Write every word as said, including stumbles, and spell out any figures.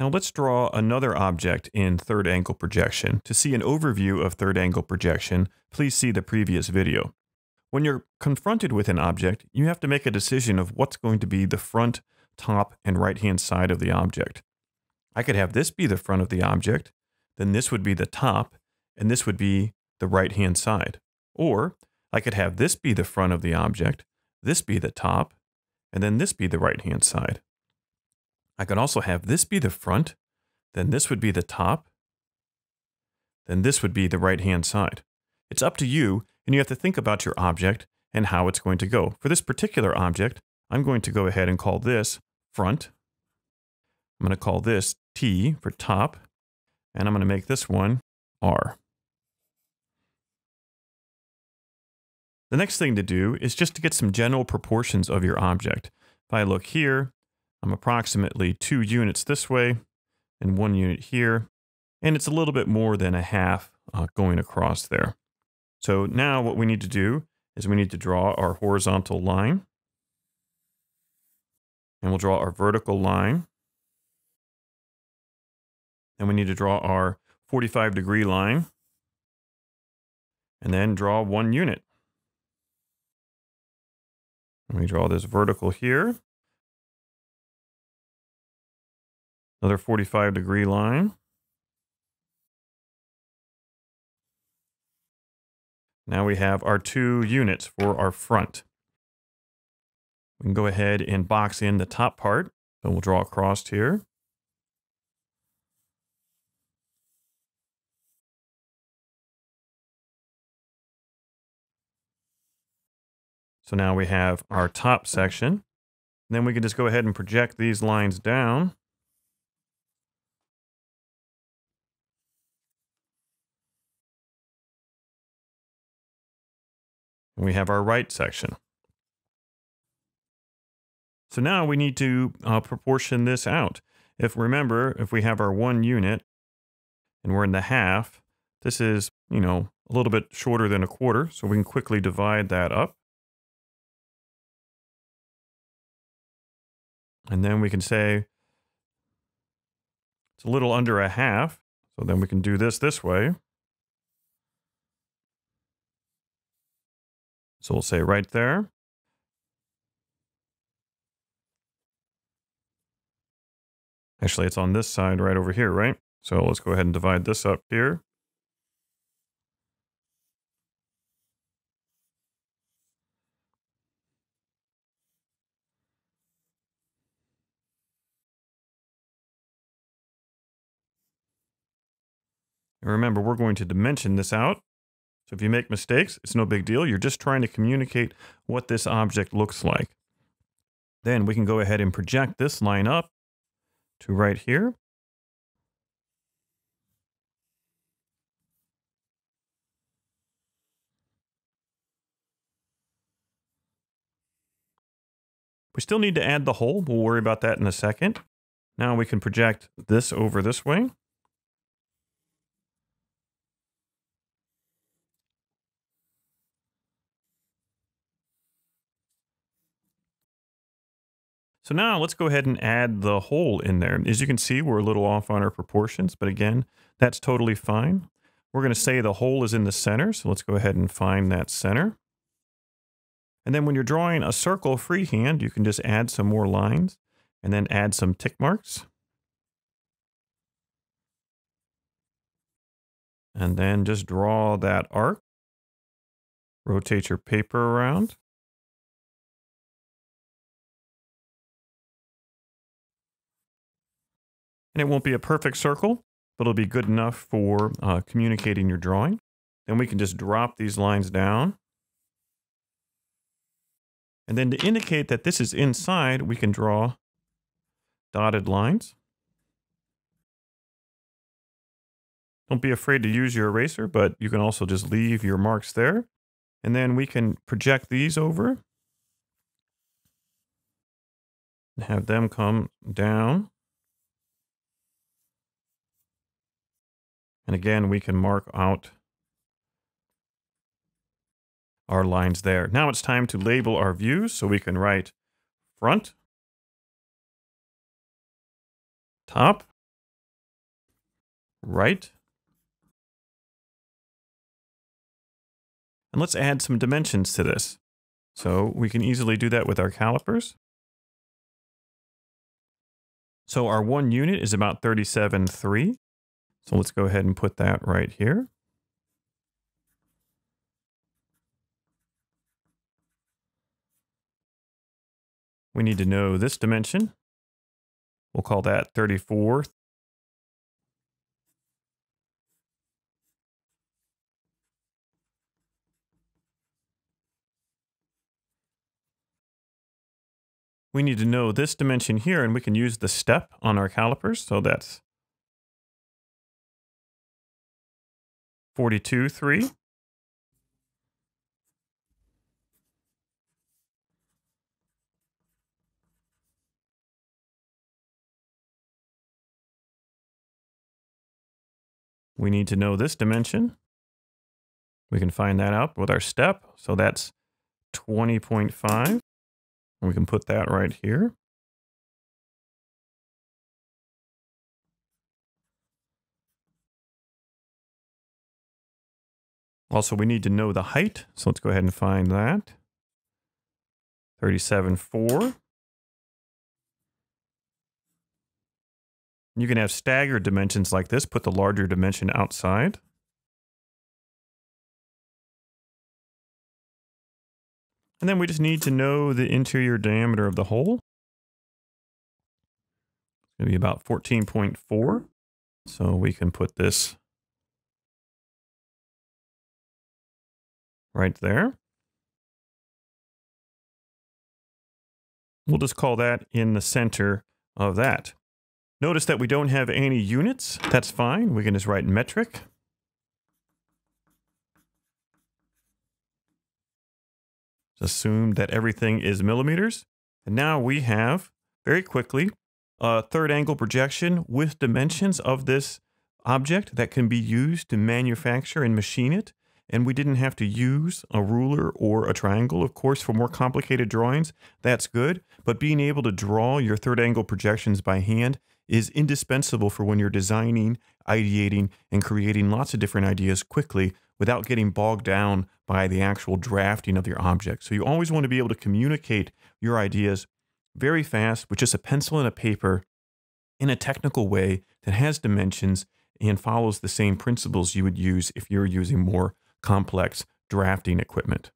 Now let's draw another object in third angle projection. To see an overview of third angle projection, please see the previous video. When you're confronted with an object, you have to make a decision of what's going to be the front, top, and right-hand side of the object. I could have this be the front of the object, then this would be the top, and this would be the right-hand side. Or I could have this be the front of the object, this be the top, and then this be the right-hand side. I could also have this be the front, then this would be the top, then this would be the right-hand side. It's up to you, and you have to think about your object and how it's going to go. For this particular object, I'm going to go ahead and call this front. I'm going to call this T for top, and I'm going to make this one R. The next thing to do is just to get some general proportions of your object. If I look here, I'm approximately two units this way and one unit here, and it's a little bit more than a half uh, going across there. So now what we need to do is we need to draw our horizontal line, and we'll draw our vertical line, and we need to draw our forty-five degree line, and then draw one unit. And we draw this vertical here. Another forty-five degree line. Now we have our two units for our front. We can go ahead and box in the top part. So we'll draw across here. So now we have our top section. And then we can just go ahead and project these lines down. We have our right section. So now we need to uh, proportion this out. If remember, if we have our one unit and we're in the half, this is, you know, a little bit shorter than a quarter, so we can quickly divide that up. And then we can say it's a little under a half, so then we can do this this way. So we'll say right there. Actually, it's on this side right over here, right? So let's go ahead and divide this up here. And remember, we're going to dimension this out. So if you make mistakes, it's no big deal. You're just trying to communicate what this object looks like. Then we can go ahead and project this line up to right here. We still need to add the hole. We'll worry about that in a second. Now we can project this over this way. So now let's go ahead and add the hole in there. As you can see, we're a little off on our proportions, but again, that's totally fine. We're going to say the hole is in the center, so let's go ahead and find that center. And then when you're drawing a circle freehand, you can just add some more lines and then add some tick marks. And then just draw that arc. Rotate your paper around. And it won't be a perfect circle, but it'll be good enough for uh, communicating your drawing. Then we can just drop these lines down. And then to indicate that this is inside, we can draw dotted lines. Don't be afraid to use your eraser, but you can also just leave your marks there. And then we can project these over and have them come down. And again, we can mark out our lines there. Now it's time to label our views. So we can write front, top, right? And let's add some dimensions to this. So we can easily do that with our calipers. So our one unit is about thirty-seven point three. So let's go ahead and put that right here. We need to know this dimension. We'll call that thirty-four. We need to know this dimension here, and we can use the step on our calipers. So that's forty-two point three. We need to know this dimension. We can find that out with our step. So that's twenty point five. And we can put that right here. Also, we need to know the height. So let's go ahead and find that. thirty-seven point four. You can have staggered dimensions like this. Put the larger dimension outside. And then we just need to know the interior diameter of the hole. It's going to be about fourteen point four. So we can put this right there. We'll just call that in the center of that. Notice that we don't have any units. That's fine. We can just write metric. Just assume that everything is millimeters. And now we have, very quickly, a third angle projection with dimensions of this object that can be used to manufacture and machine it. And we didn't have to use a ruler or a triangle. Of course, for more complicated drawings, that's good. But being able to draw your third angle projections by hand is indispensable for when you're designing, ideating, and creating lots of different ideas quickly without getting bogged down by the actual drafting of your object. So you always want to be able to communicate your ideas very fast with just a pencil and a paper in a technical way that has dimensions and follows the same principles you would use if you're using more complex drafting equipment.